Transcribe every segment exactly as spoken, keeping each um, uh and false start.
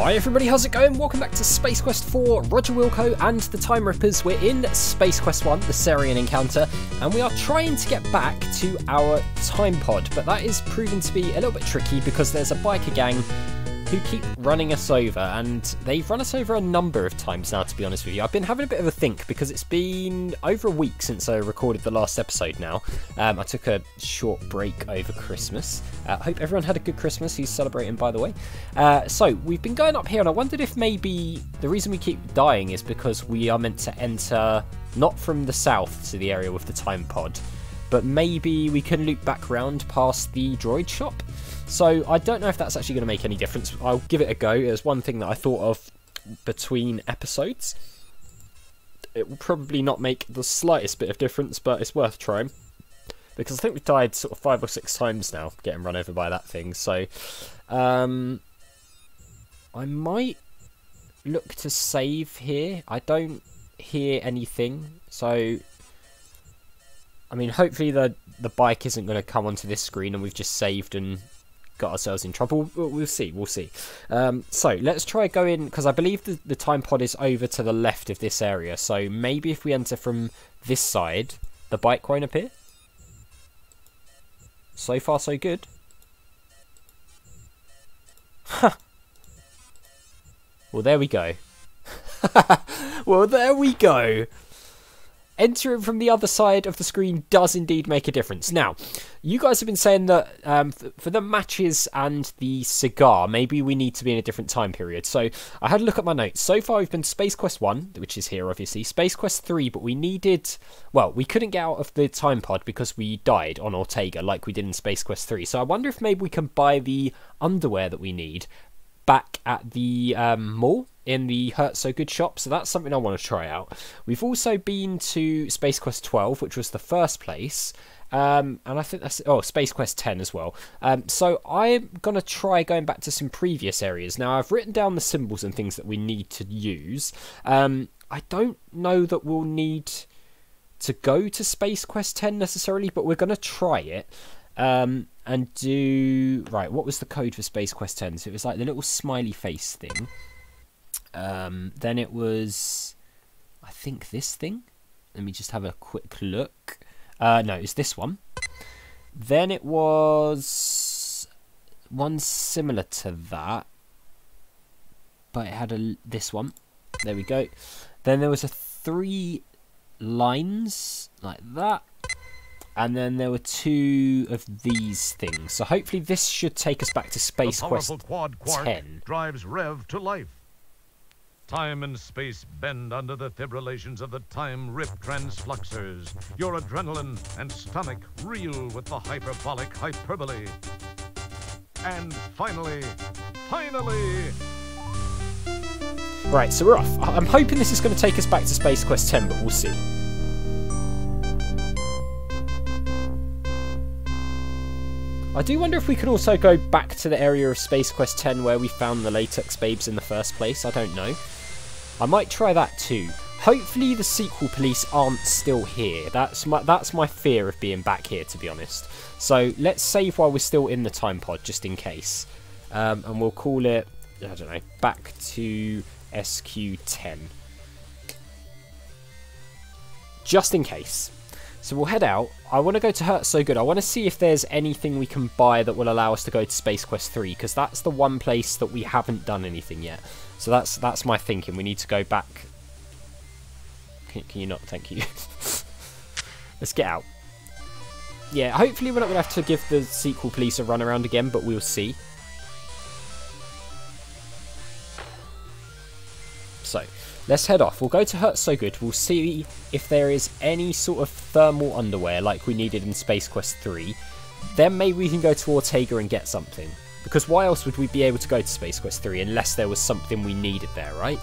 Hi everybody, how's it going? Welcome back to Space Quest four, Roger Wilco and the Time Rippers. We're in Space Quest one, The Serian Encounter, and we are trying to get back to our time pod, but that is proving to be a little bit tricky because there's a biker gang who keep running us over, and they've run us over a number of times now, to be honest with you. I've been having a bit of a think because it's been over a week since I recorded the last episode now. Um, I took a short break over Christmas. I uh, hope everyone had a good Christmas who's celebrating, by the way. Uh, so we've been going up here, and I wondered if maybe the reason we keep dying is because we are meant to enter not from the south to the area with the time pod, but maybe we can loop back round past the droid shop. So I don't know if that's actually going to make any difference. I'll give it a go. There's one thing that I thought of between episodes. It will probably not make the slightest bit of difference, but it's worth trying. Because I think we've died sort of five or six times now getting run over by that thing. So um, I might look to save here. I don't hear anything. So, I mean, hopefully the, the bike isn't going to come onto this screen and we've just saved and got ourselves in trouble. We'll see, we'll see. Um, so let's try going, because I believe the, the time pod is over to the left of this area, so maybe if we enter from this side the bike won't appear. So far so good. Huh. Well there we go. Well there we go. Entering from the other side of the screen does indeed make a difference. Now, you guys have been saying that um, for the matches and the cigar, maybe we need to be in a different time period. So I had a look at my notes. So far, we've been Space Quest one, which is here, obviously. Space Quest three, but we needed... Well, we couldn't get out of the time pod because we died on Ortega like we did in Space Quest three. So I wonder if maybe we can buy the underwear that we need back at the um, mall in the Hurt So Good shop, so that's something I want to try out. We've also been to Space Quest twelve, which was the first place, um, and I think that's, oh, Space Quest ten as well. Um, so I'm going to try going back to some previous areas. Now, I've written down the symbols and things that we need to use. Um, I don't know that we'll need to go to Space Quest ten necessarily, but we're going to try it. Um, and do... Right, what was the code for Space Quest ten? So it was like the little smiley face thing. Um, then it was, I think, this thing. Let me just have a quick look. Uh, no, it's this one. Then it was one similar to that, but it had a this one. There we go. Then there was a three lines like that, and then there were two of these things. So hopefully this should take us back to Space Quest quad quark ten. Drives Rev to life. Time and space bend under the fibrillations of the time rip transfluxers. Your adrenaline and stomach reel with the hyperbolic hyperbole. And finally, finally... Right, so we're off. I'm hoping this is going to take us back to Space Quest ten, but we'll see. I do wonder if we could also go back to the area of Space Quest ten where we found the Latex Babes in the first place. I don't know. I might try that too. Hopefully the sequel police aren't still here. That's my, that's my fear of being back here, to be honest. So let's save while we're still in the time pod, just in case. Um, and we'll call it, I don't know, back to S Q ten. Just in case. So we'll head out. I want to go to Hurt So Good. I want to see if there's anything we can buy that will allow us to go to Space Quest three, because that's the one place that we haven't done anything yet. So that's that's my thinking. We need to go back. Can, can you not? Thank you. Let's get out. Yeah, hopefully we're not going to have to give the sequel police a run around again, but we'll see. So... let's head off. We'll go to Hurt So Good. We'll see if there is any sort of thermal underwear like we needed in Space Quest three. Then maybe we can go to Ortega and get something. Because why else would we be able to go to Space Quest three unless there was something we needed there, right?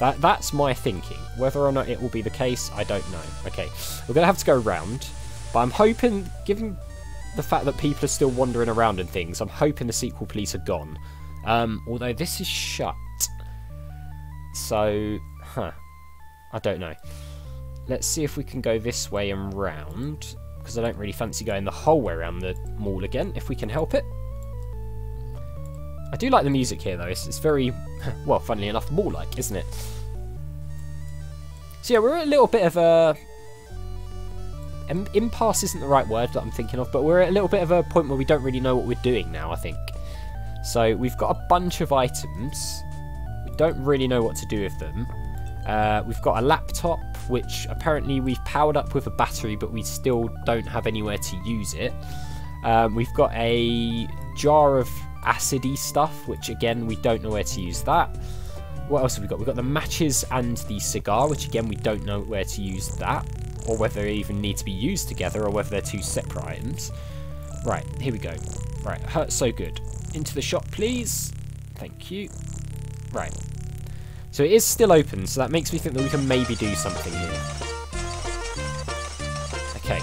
That That's my thinking. Whether or not it will be the case, I don't know. Okay, we're going to have to go round. But I'm hoping, given the fact that people are still wandering around and things, I'm hoping the sequel police are gone. Um, although this is shut. So, huh, I don't know. Let's see if we can go this way and round, because I don't really fancy going the whole way around the mall again, if we can help it. I do like the music here though, it's, it's very, well, funnily enough, mall-like, isn't it? So yeah, we're at a little bit of a... Um, impasse isn't the right word that I'm thinking of, but we're at a little bit of a point where we don't really know what we're doing now, I think. So we've got a bunch of items, we don't really know what to do with them. Uh, we've got a laptop, which apparently we've powered up with a battery, but we still don't have anywhere to use it. Um, we've got a jar of acidy stuff, which again, we don't know where to use that. What else have we got? We've got the matches and the cigar, which again, we don't know where to use that, or whether they even need to be used together, or whether they're two separate items. Right, here we go. Right, Hurt So Good. Into the shop, please. Thank you. Right. So it is still open, so that makes me think that we can maybe do something here. Okay.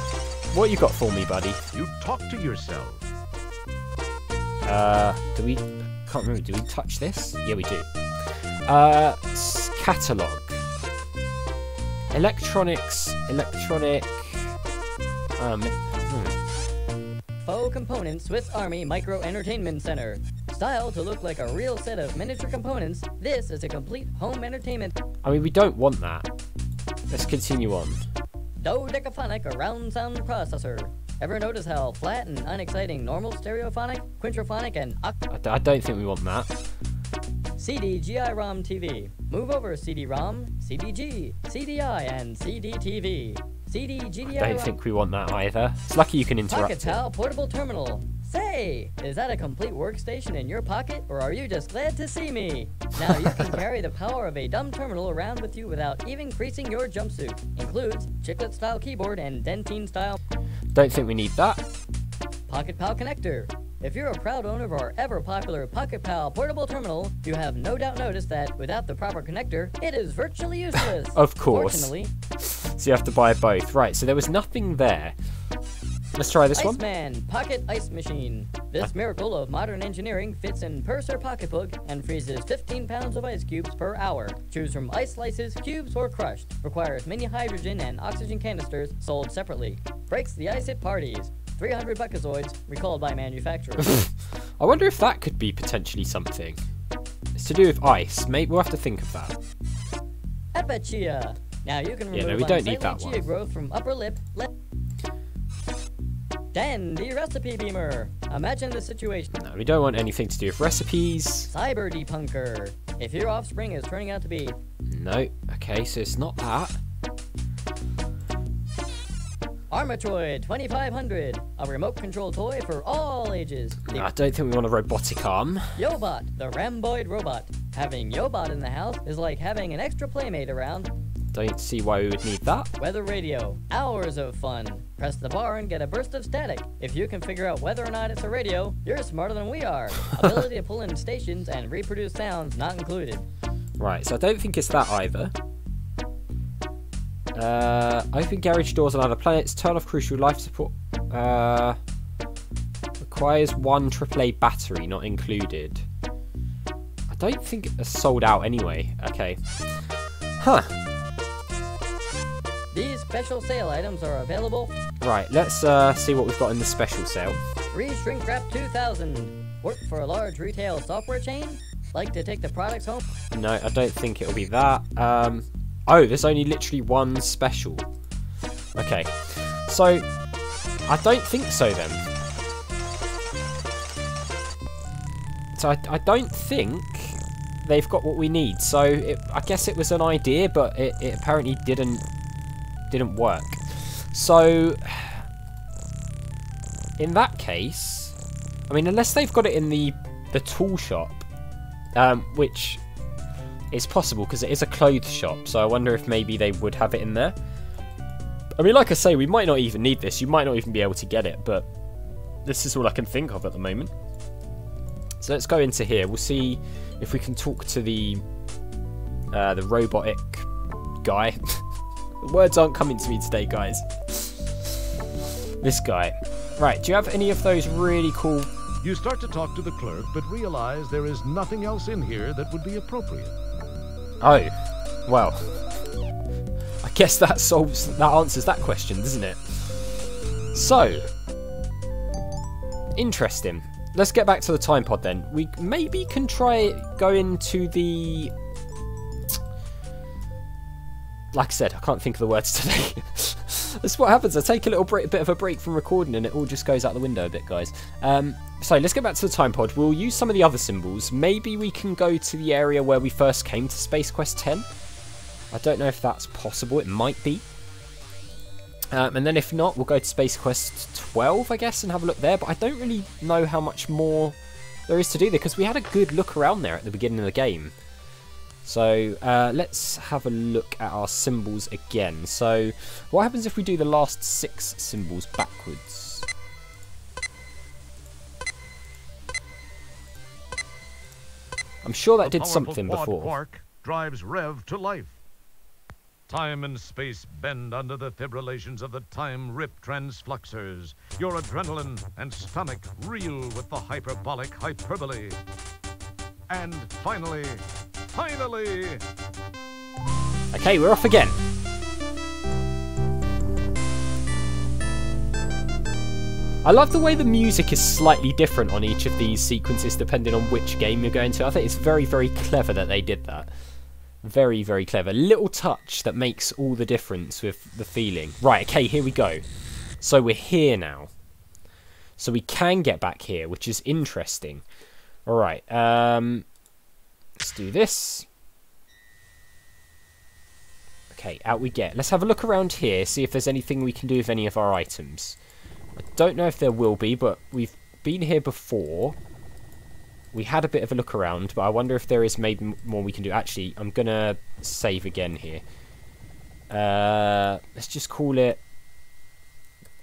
What you got for me, buddy? You talk to yourself. Uh, do we... can't remember. Do we touch this? Yeah, we do. Uh, catalogue. Electronics. Electronic... Um... Hmm. Faux components, Swiss Army Micro Entertainment Center. Styled to look like a real set of miniature components, this is a complete home entertainment. I mean, we don't want that. Let's continue on. Dodecaphonic around sound processor. Ever notice how flat and unexciting normal, stereophonic, quintrophonic, and oct- I, I don't think we want that. C D G I ROM T V. Move over C D ROM, C D G, C D I, and C D T V. C D G I ROM. I don't think we want that either. It's lucky you can interrupt it. Pocket-towel portable terminal. Say, is that a complete workstation in your pocket, or are you just glad to see me? Now you can carry the power of a dumb terminal around with you without even creasing your jumpsuit. Includes chiclet-style keyboard and dentine-style... Don't think we need that. Pocket Pal connector. If you're a proud owner of our ever-popular Pocket Pal portable terminal, you have no doubt noticed that, without the proper connector, it is virtually useless. Of course. Fortunately. So you have to buy both. Right, so there was nothing there. Let's try this one. Iceman Pocket Ice Machine. This miracle of modern engineering fits in purse or pocketbook and freezes fifteen pounds of ice cubes per hour. Choose from ice slices, cubes, or crushed. Requires many hydrogen and oxygen canisters sold separately. Breaks the ice at parties. three hundred buckazoids recalled by manufacturer. I wonder if that could be potentially something. It's to do with ice, mate. We'll have to think of that. Epachia. Now you can remove yeah, no, we don't need that one. Chia growth from upper lip. lip Dandy Recipe Beamer. Imagine the situation. No, we don't want anything to do with recipes. Cyber Depunker. If your offspring is turning out to be... No. Okay, so it's not that. Armatroid twenty-five hundred. A remote control toy for all ages. No, I don't think we want a robotic arm. Yobot, the Ramboid robot. Having Yobot in the house is like having an extra playmate around. Don't see why we would need that. Weather radio. Hours of fun. Press the bar and get a burst of static. If you can figure out whether or not it's a radio, you're smarter than we are. Ability to pull in stations and reproduce sounds not included. Right, so I don't think it's that either. Uh, open garage doors on other planets. Turn off crucial life support. Uh, requires one triple A battery, not included. I don't think it's sold out anyway. Okay. Huh. These special sale items are available. Right, let's uh, see what we've got in the special sale. Free Shrink Wrap two thousand. Work for a large retail software chain? Like to take the products home? No, I don't think it'll be that. Um, oh, there's only literally one special. Okay, so I don't think so then. So I, I don't think... they've got what we need. So it, I guess it was an idea, but it, it apparently didn't... didn't work. So in that case, I mean, unless they've got it in the the tool shop, um, which is possible because it is a clothes shop, so I wonder if maybe they would have it in there. I mean, like I say, we might not even need this. You might not even be able to get it, but this is all I can think of at the moment. So let's go into here. We'll see if we can talk to the uh, the robotic guy. The words aren't coming to me today, guys. This guy. Right, do you have any of those really cool... You start to talk to the clerk, but realize there is nothing else in here that would be appropriate. Oh, well. I guess that solves... that answers that question, doesn't it? So. Interesting. Let's get back to the time pod then. We maybe can try going to the... Like I said, I can't think of the words today. That's what happens. I take a little break, bit of a break from recording, and it all just goes out the window a bit, guys. Um, so let's get back to the time pod. We'll use some of the other symbols. Maybe we can go to the area where we first came to Space Quest ten. I don't know if that's possible. It might be. Um, and then if not, we'll go to Space Quest twelve, I guess, and have a look there. But I don't really know how much more there is to do there, because we had a good look around there at the beginning of the game. So uh, let's have a look at our symbols again. So what happens if we do the last six symbols backwards? I'm sure that did something before. Quark drives Rev to life. Time and space bend under the fibrillations of the time rip transfluxers. Your adrenaline and stomach reel with the hyperbolic hyperbole. And finally... Finally! Okay, we're off again. I love the way the music is slightly different on each of these sequences depending on which game you're going to. I think it's very, very clever that they did that. Very, very clever. Little touch that makes all the difference with the feeling. Right, okay, here we go. So we're here now. So we can get back here, which is interesting. Alright, um... let's do this. Okay, out we get. Let's have a look around here, see if there's anything we can do with any of our items. I don't know if there will be, but we've been here before. We had a bit of a look around, but I wonder if there is maybe more we can do. Actually, I'm going to save again here. Uh, let's just call it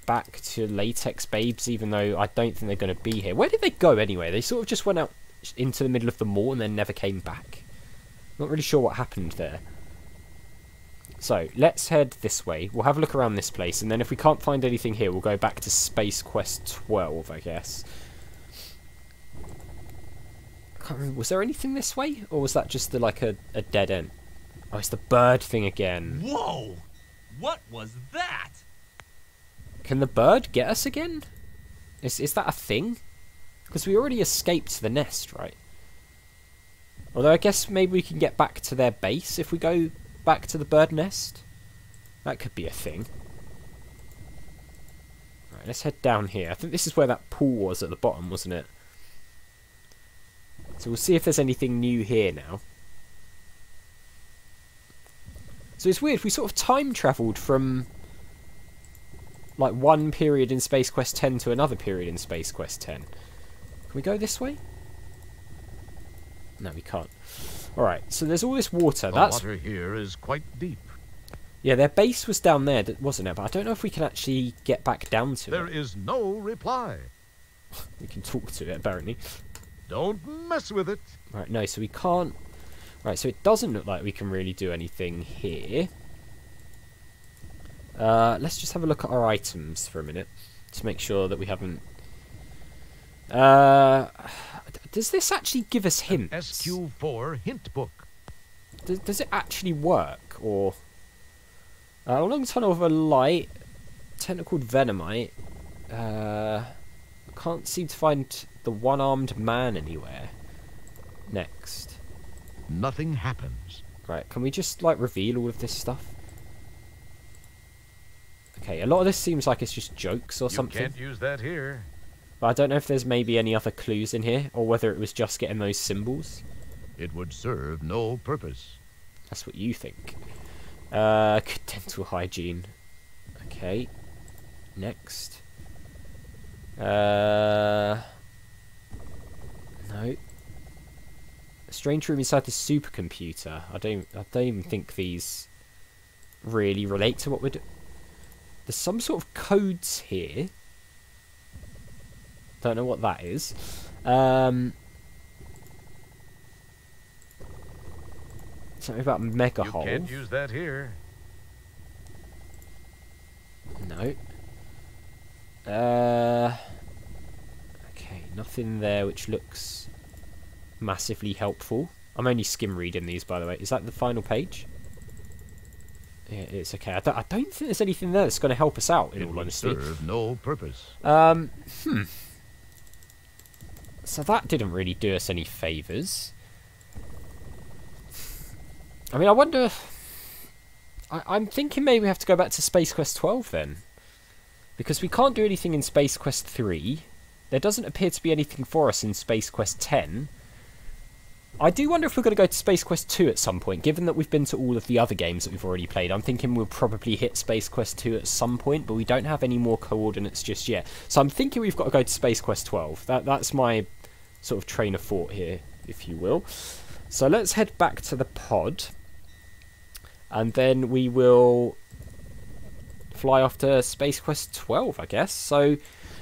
back to Latex Babes, even though I don't think they're going to be here. Where did they go anyway? They sort of just went out into the middle of the mall and then never came back. Not really sure what happened there. So let's head this way. We'll have a look around this place, and then if we can't find anything here, we'll go back to Space Quest twelve, I guess. I can't remember. Was there anything this way, or was that just the, like a, a dead end? Oh, it's the bird thing again. Whoa! What was that? Can the bird get us again? Is is that a thing? Because we already escaped the nest, right? Although I guess maybe we can get back to their base if we go back to the bird nest. That could be a thing. Right, let's head down here. I think this is where that pool was at the bottom, wasn't it? So we'll see if there's anything new here now. So it's weird, we sort of time travelled from... like one period in Space Quest ten to another period in Space Quest ten. Can we go this way? No, we can't. Alright, so there's all this water. The That's... water here is quite deep. Yeah, their base was down there, wasn't it? But I don't know if we can actually get back down to there it. There is no reply. We can talk to it, apparently. Don't mess with it. Right, no, so we can't... Right, so it doesn't look like we can really do anything here. Uh, let's just have a look at our items for a minute. To make sure that we haven't... Uh, does this actually give us hints? An S Q four hint book. Does, does it actually work? Or uh, a long tunnel of a light, tentacled venomite. Uh, can't seem to find the one-armed man anywhere. Next. Nothing happens. Right? Can we just like reveal all of this stuff? Okay. A lot of this seems like it's just jokes or you something. You can't use that here. But I don't know if there's maybe any other clues in here, or whether it was just getting those symbols. It would serve no purpose. That's what you think. Uh, dental hygiene. Okay. Next. Uh, no. A strange room inside the supercomputer. I don't. I don't even think these really relate to what we're doing. There's some sort of codes here. Don't know what that is. Um, something about mega hole. You can't use that here. No. Uh, okay, nothing there which looks massively helpful. I'm only skim reading these, by the way. Is that the final page? Yeah, it is. Okay, I don't, I don't think there's anything there that's going to help us out. In it all would honesty, serve no purpose. Um, hmm. So that didn't really do us any favours. I mean, I wonder... I, I'm thinking maybe we have to go back to Space Quest twelve then. Because we can't do anything in Space Quest three. There doesn't appear to be anything for us in Space Quest ten. I do wonder if we're going to go to Space Quest two at some point, given that we've been to all of the other games that we've already played. I'm thinking we'll probably hit Space Quest two at some point, but we don't have any more coordinates just yet. So I'm thinking we've got to go to Space Quest twelve. That, that's my sort of train of thought here, if you will. So let's head back to the pod, and then we will fly off to Space Quest twelve, I guess. So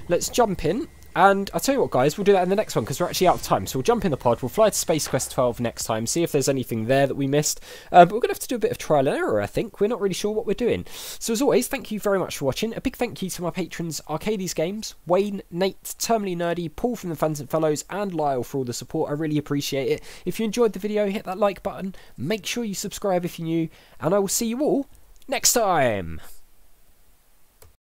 let's jump in. And I'll tell you what, guys, we'll do that in the next one because we're actually out of time. So we'll jump in the pod, we'll fly to Space Quest twelve next time, see if there's anything there that we missed. Uh, but we're going to have to do a bit of trial and error, I think. We're not really sure what we're doing. So as always, thank you very much for watching. A big thank you to my patrons, Arcades Games, Wayne, Nate, Terminally Nerdy, Paul from the Fans and Fellows, and Lyle for all the support. I really appreciate it. If you enjoyed the video, hit that like button. Make sure you subscribe if you're new. And I will see you all next time.